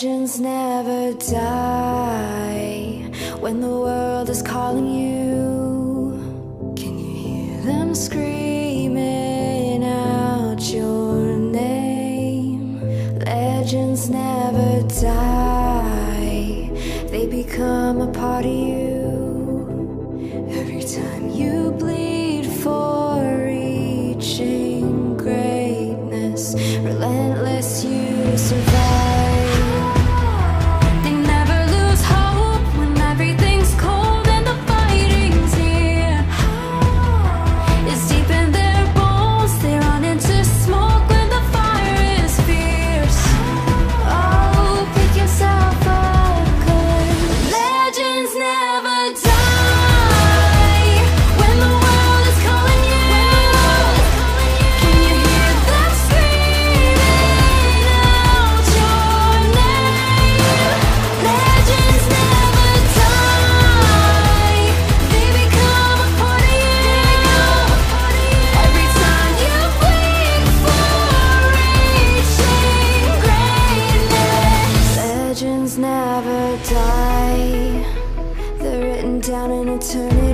Legends never die. When the world is calling you, can you hear them screaming out your name? Legends never die. They become a part of you. Every time you bleed for reaching greatness, relentless you survive. Legends never die. They're written down in eternity.